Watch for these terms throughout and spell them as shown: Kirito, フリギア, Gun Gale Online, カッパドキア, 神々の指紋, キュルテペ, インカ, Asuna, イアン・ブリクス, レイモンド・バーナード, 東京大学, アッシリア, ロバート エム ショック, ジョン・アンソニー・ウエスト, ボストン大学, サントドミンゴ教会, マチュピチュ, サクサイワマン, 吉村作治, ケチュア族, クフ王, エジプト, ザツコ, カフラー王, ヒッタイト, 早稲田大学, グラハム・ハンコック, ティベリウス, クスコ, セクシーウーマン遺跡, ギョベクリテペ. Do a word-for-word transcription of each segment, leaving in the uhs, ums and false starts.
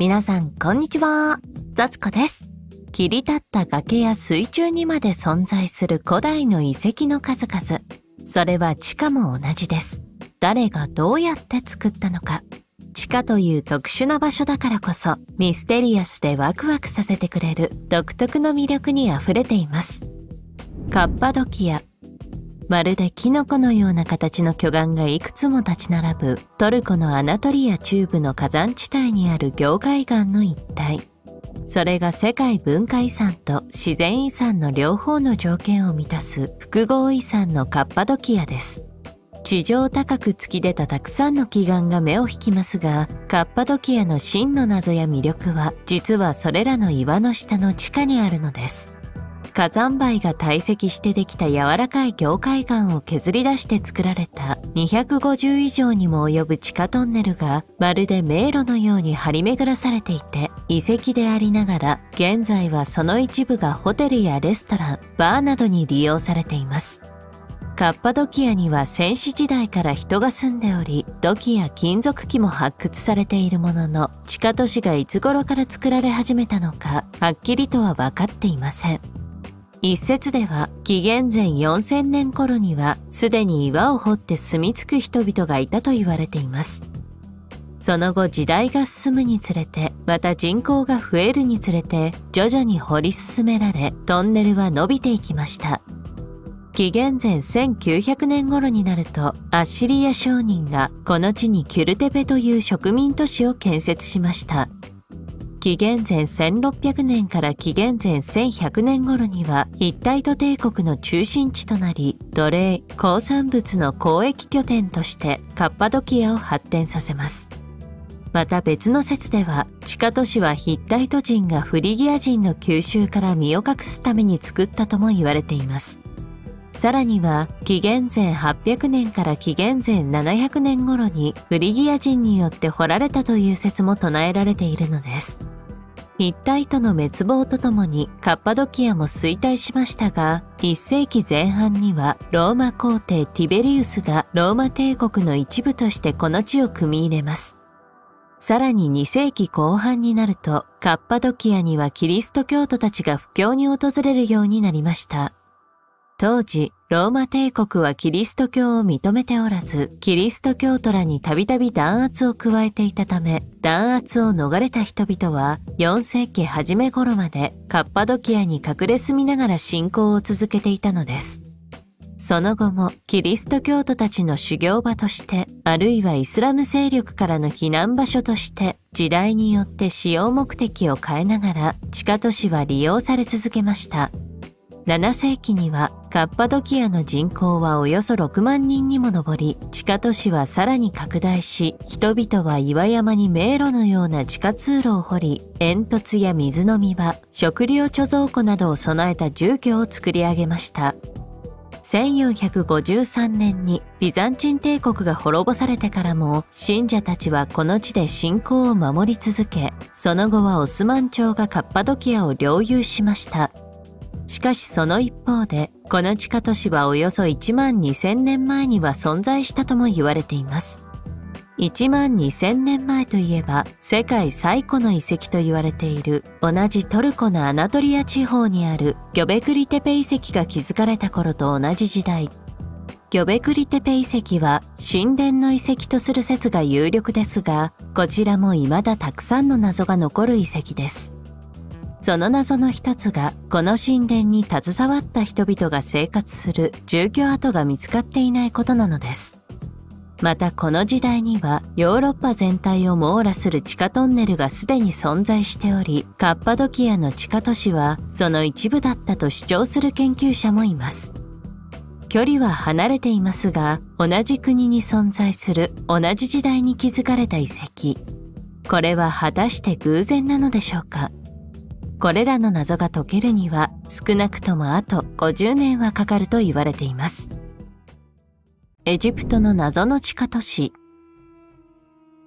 皆さんこんにちは、ザツコです。切り立った崖や水中にまで存在する古代の遺跡の数々、それは地下も同じです。誰がどうやって作ったのか。地下という特殊な場所だからこそ、ミステリアスでワクワクさせてくれる独特の魅力にあふれています。カッパドキア、まるでキノコのような形の巨岩がいくつも立ち並ぶトルコのアナトリア中部の火山地帯にある凝灰岩の一帯。それが世界文化遺産と自然遺産の両方の条件を満たす複合遺産のカッパドキアです。地上高く突き出たたくさんの奇岩が目を引きますが、カッパドキアの真の謎や魅力は実はそれらの岩の下の地下にあるのです。火山灰が堆積してできた柔らかい凝灰岩を削り出して作られたにひゃくごじゅう以上にも及ぶ地下トンネルがまるで迷路のように張り巡らされていて、遺跡でありながら現在はその一部がホテルやレストラン、バーなどに利用されています。カッパドキアには先史時代から人が住んでおり、土器や金属器も発掘されているものの、地下都市がいつ頃から作られ始めたのかはっきりとは分かっていません。一説では紀元前よんせんねん頃にはすでに岩を掘って住み着く人々がいたと言われています。その後時代が進むにつれて、また人口が増えるにつれて徐々に掘り進められ、トンネルは伸びていきました。紀元前せんきゅうひゃくねん頃になると、アッシリア商人がこの地にキュルテペという植民都市を建設しました。紀元前せんろっぴゃくねんから紀元前せんひゃくねん頃にはヒッタイト帝国の中心地となり、奴隷、鉱産物の交易拠点としてカッパドキアを発展させます。また別の説では、地下都市はヒッタイト人がフリギア人の吸収から身を隠すために作ったとも言われています。さらには紀元前はっぴゃくねんから紀元前ななひゃくねん頃にフリギア人によって掘られたという説も唱えられているのです。ヒッタイトの滅亡とともにカッパドキアも衰退しましたが、いっ世紀前半にはローマ皇帝ティベリウスがローマ帝国の一部としてこの地を組み入れます。さらにに世紀後半になると、カッパドキアにはキリスト教徒たちが布教に訪れるようになりました。当時、ローマ帝国はキリスト教を認めておらず、キリスト教徒らにたびたび弾圧を加えていたため、弾圧を逃れた人々はよん世紀初め頃までカッパドキアに隠れ住みながら信仰を続けていたのです。その後もキリスト教徒たちの修行場として、あるいはイスラム勢力からの避難場所として、時代によって使用目的を変えながら地下都市は利用され続けました。なな世紀にはカッパドキアの人口はおよそろくまん人にも上り、地下都市はさらに拡大し、人々は岩山に迷路のような地下通路を掘り、煙突や水飲み場、食料貯蔵庫などを備えた住居を作り上げました。せんよんひゃくごじゅうさんねんにビザンチン帝国が滅ぼされてからも、信者たちはこの地で信仰を守り続け、その後はオスマン朝がカッパドキアを領有しました。しかしその一方で、この地下都市はおよそいちまんにせんねんまえには存在したとも言われています。いちまんにせんねんまえといえば、世界最古の遺跡と言われている同じトルコのアナトリア地方にあるギョベクリテペ遺跡が築かれた頃と同じ時代。ギョベクリテペ遺跡は神殿の遺跡とする説が有力ですが、こちらも未だたくさんの謎が残る遺跡です。その謎の一つが、この神殿に携わった人々が生活する住居跡が見つかっていないことなのです。またこの時代にはヨーロッパ全体を網羅する地下トンネルがすでに存在しており、カッパドキアの地下都市はその一部だったと主張する研究者もいます。距離は離れていますが、同じ国に存在する同じ時代に築かれた遺跡、これは果たして偶然なのでしょうか。これらの謎が解けるには少なくともあとごじゅうねんはかかると言われています。エジプトの謎の地下都市。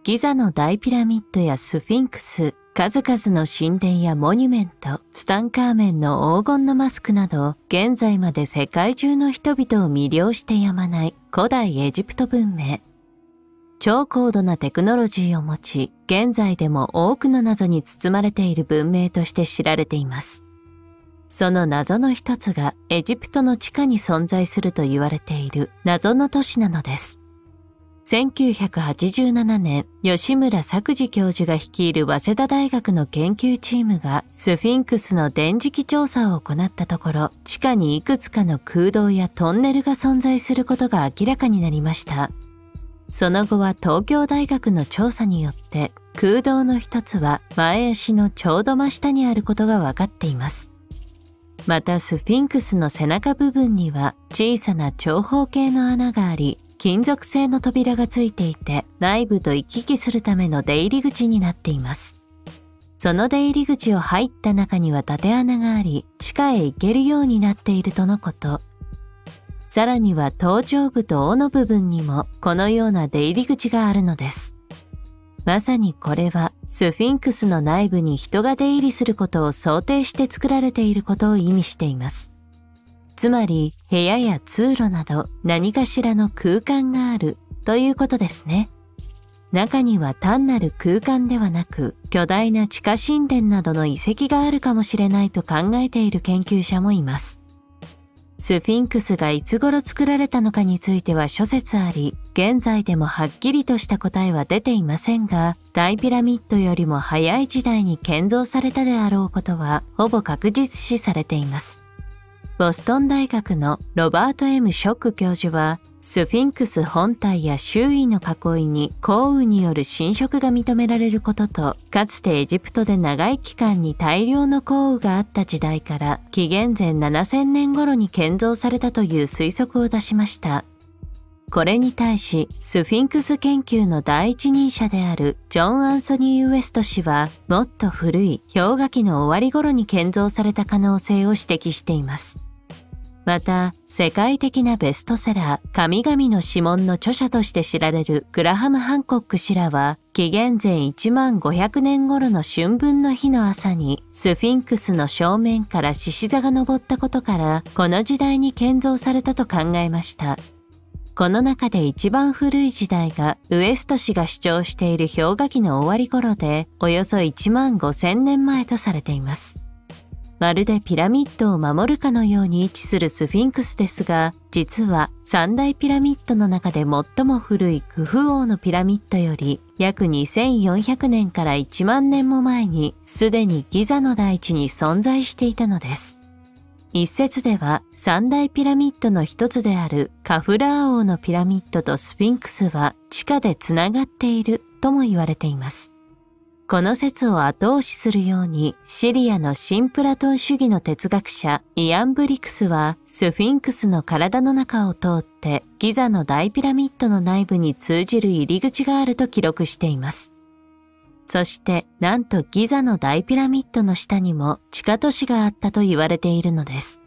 ギザの大ピラミッドやスフィンクス、数々の神殿やモニュメント、ツタンカーメンの黄金のマスクなど、現在まで世界中の人々を魅了してやまない古代エジプト文明。超高度なテクノロジーを持ち、現在でも多くの謎に包まれている文明として知られています。その謎の一つがエジプトの地下に存在すると言われている謎の都市なのです。せんきゅうひゃくはちじゅうななねん、吉村作治教授が率いる早稲田大学の研究チームがスフィンクスの電磁気調査を行ったところ、地下にいくつかの空洞やトンネルが存在することが明らかになりました。その後は東京大学の調査によって、空洞の一つは前足のちょうど真下にあることが分かっています。またスフィンクスの背中部分には小さな長方形の穴があり、金属製の扉がついていて内部と行き来するための出入り口になっています。その出入り口を入った中には縦穴があり、地下へ行けるようになっているとのこと。さらには頭頂部と尾の部分にもこのような出入り口があるのです。まさにこれはスフィンクスの内部に人が出入りすることを想定して作られていることを意味しています。つまり部屋や通路など何かしらの空間があるということですね。中には単なる空間ではなく巨大な地下神殿などの遺跡があるかもしれないと考えている研究者もいます。スフィンクスがいつ頃作られたのかについては諸説あり、現在でもはっきりとした答えは出ていませんが、大ピラミッドよりも早い時代に建造されたであろうことはほぼ確実視されています。ボストン大学のロバート エム ショック教授は、スフィンクス本体や周囲の囲いに降雨による侵食が認められることと、かつてエジプトで長い期間に大量の降雨があった時代から、紀元前ななせんねん頃に建造されたという推測を出しました。これに対し、スフィンクス研究の第一人者であるジョン・アンソニー・ウエスト氏は、もっと古い氷河期の終わり頃に建造された可能性を指摘しています。また、世界的なベストセラー、神々の指紋の著者として知られるグラハム・ハンコック氏らは、紀元前いちまんごひゃくねん頃の春分の日の朝に、スフィンクスの正面から獅子座が昇ったことから、この時代に建造されたと考えました。この中で一番古い時代が、ウエスト氏が主張している氷河期の終わり頃で、およそいちまんごせんねんまえとされています。まるでピラミッドを守るかのように位置するスフィンクスですが、実は三大ピラミッドの中で最も古いクフ王のピラミッドより約にせんよんひゃくねんからいちまんねんも前にすでにギザの大地に存在していたのです。一説では三大ピラミッドの一つであるカフラー王のピラミッドとスフィンクスは地下でつながっているとも言われています。この説を後押しするように、シリアの新プラトン主義の哲学者イアン・ブリクスは、スフィンクスの体の中を通ってギザの大ピラミッドの内部に通じる入り口があると記録しています。そして、なんとギザの大ピラミッドの下にも地下都市があったと言われているのです。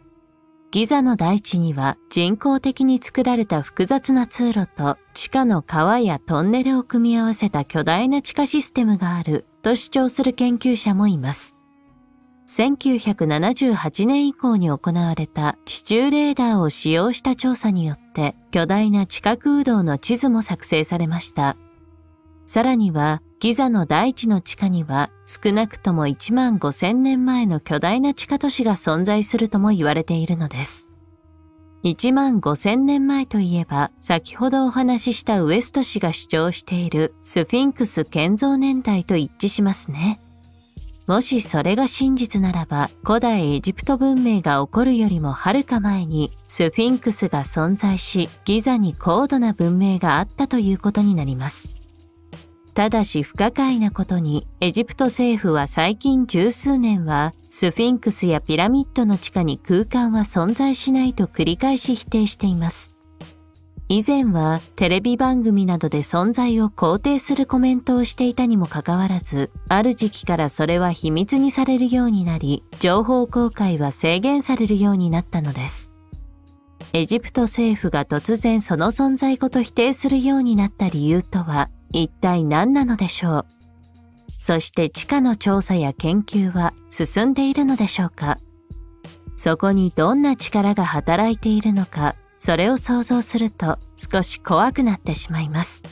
ギザの大地には人工的に作られた複雑な通路と地下の川やトンネルを組み合わせた巨大な地下システムがあると主張する研究者もいます。せんきゅうひゃくななじゅうはちねん以降に行われた地中レーダーを使用した調査によって巨大な地下空洞の地図も作成されました。さらにはギザの大地の地下には少なくともいちまんごせんねんまえの巨大な地下都市が存在するとも言われているのです。いちまんごせんねんまえといえば、先ほどお話ししたウエスト氏が主張しているスフィンクス建造年代と一致しますね。もしそれが真実ならば、古代エジプト文明が起こるよりもはるか前にスフィンクスが存在し、ギザに高度な文明があったということになります。ただし不可解なことに、エジプト政府は最近十数年は、スフィンクスやピラミッドの地下に空間は存在しないと繰り返し否定しています。以前はテレビ番組などで存在を肯定するコメントをしていたにもかかわらず、ある時期からそれは秘密にされるようになり、情報公開は制限されるようになったのです。エジプト政府が突然その存在ごと否定するようになった理由とは、一体何なのでしょう。そして地下の調査や研究は進んでいるのでしょうか。そこにどんな力が働いているのか、それを想像すると少し怖くなってしまいます。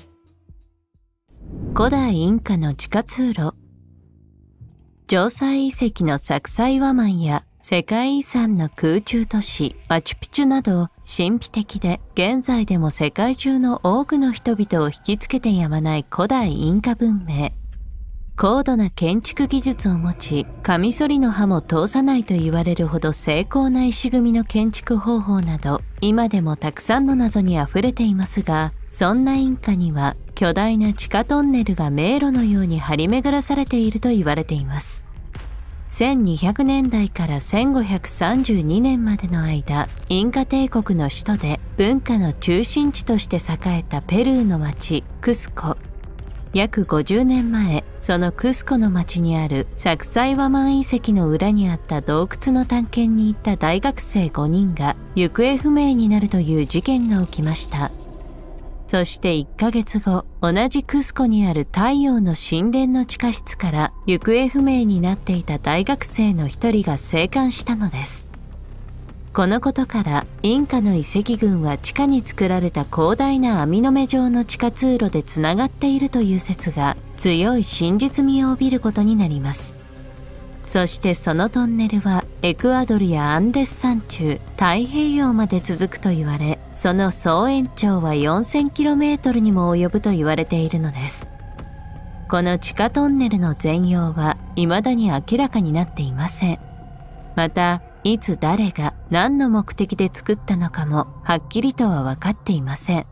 古代インカの地下通路、城塞遺跡のサクサイワマンや世界遺産の空中都市マチュピチュなど神秘的で、現在でも世界中の多くの人々を引きつけてやまない古代インカ文明。高度な建築技術を持ち、カミソリの刃も通さないと言われるほど精巧な石組みの建築方法など、今でもたくさんの謎にあふれていますが、そんなインカには巨大な地下トンネルが迷路のように張り巡らされていると言われています。せんにひゃくねんだいからせんごひゃくさんじゅうにねんまでの間、インカ帝国の首都で文化の中心地として栄えたペルーの町クスコ。約ごじゅうねんまえ、そのクスコの町にあるサクサイワマン遺跡の裏にあった洞窟の探検に行った大学生ごにんが行方不明になるという事件が起きました。そしていっかげつご、同じクスコにある太陽の神殿の地下室から行方不明になっていた大学生の一人が生還したのです。このことから、インカの遺跡群は地下に作られた広大な網の目状の地下通路でつながっているという説が強い真実味を帯びることになります。そしてそのトンネルはエクアドルやアンデス山中、太平洋まで続くと言われ、その総延長は よんせんキロメートル にも及ぶと言われているのです。この地下トンネルの全容は未だに明らかになっていません。また、いつ誰が何の目的で作ったのかもはっきりとは分かっていません。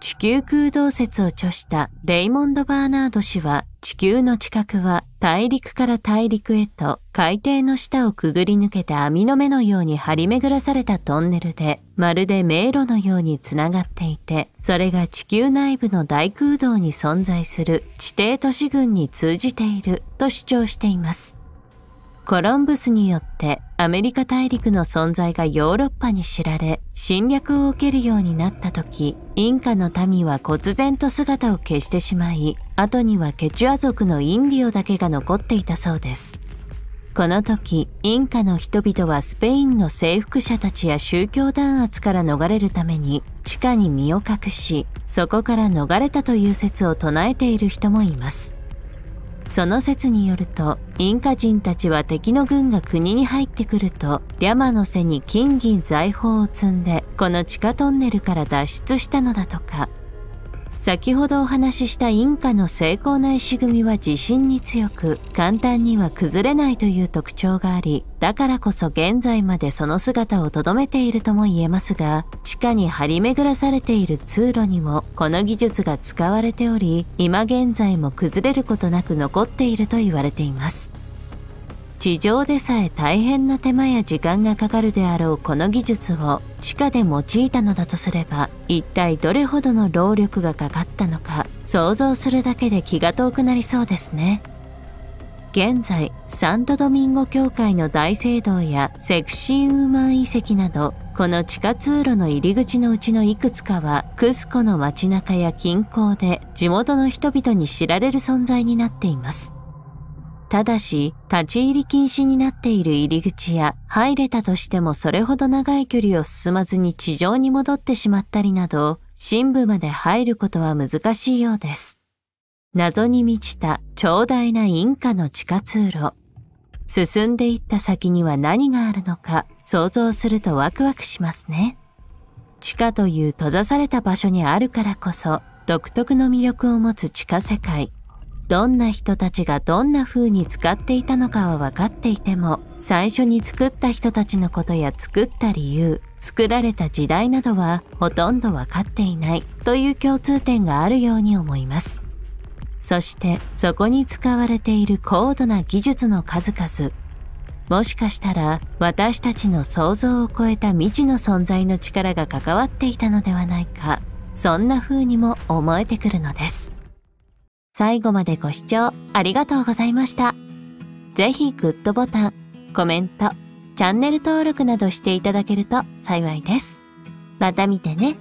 地球空洞説を著したレイモンド・バーナード氏は、地球の地殻は大陸から大陸へと海底の下をくぐり抜けて網の目のように張り巡らされたトンネルで、まるで迷路のようにつながっていて、それが地球内部の大空洞に存在する地底都市群に通じていると主張しています。コロンブスによってアメリカ大陸の存在がヨーロッパに知られ、侵略を受けるようになった時、インカの民は忽然と姿を消してしまい、後にはケチュア族のインディオだけが残っていたそうです。この時、インカの人々はスペインの征服者たちや宗教弾圧から逃れるために地下に身を隠し、そこから逃れたという説を唱えている人もいます。その説によると、インカ人たちは敵の軍が国に入ってくるとリャマの背に金銀財宝を積んでこの地下トンネルから脱出したのだとか。先ほどお話ししたインカの精巧な石組みは地震に強く、簡単には崩れないという特徴があり、だからこそ現在までその姿を留めているとも言えますが、地下に張り巡らされている通路にもこの技術が使われており、今現在も崩れることなく残っていると言われています。地上でさえ大変な手間や時間がかかるであろうこの技術を地下で用いたのだとすれば、一体どれほどの労力がかかったのか、想像するだけで気が遠くなりそうですね。現在、サントドミンゴ教会の大聖堂やセクシーウーマン遺跡など、この地下通路の入り口のうちのいくつかはクスコの街中や近郊で地元の人々に知られる存在になっています。ただし、立ち入り禁止になっている入り口や、入れたとしてもそれほど長い距離を進まずに地上に戻ってしまったりなど、深部まで入ることは難しいようです。謎に満ちた長大なインカの地下通路。進んでいった先には何があるのか、想像するとワクワクしますね。地下という閉ざされた場所にあるからこそ、独特の魅力を持つ地下世界。どんな人たちがどんな風に使っていたのかは分かっていても、最初に作った人たちのことや作った理由、作られた時代などはほとんど分かっていないという共通点があるように思います。そしてそこに使われている高度な技術の数々。もしかしたら私たちの想像を超えた未知の存在の力が関わっていたのではないか、そんな風にも思えてくるのです。最後までご視聴ありがとうございました。ぜひグッドボタン、コメント、チャンネル登録などしていただけると幸いです。また見てね。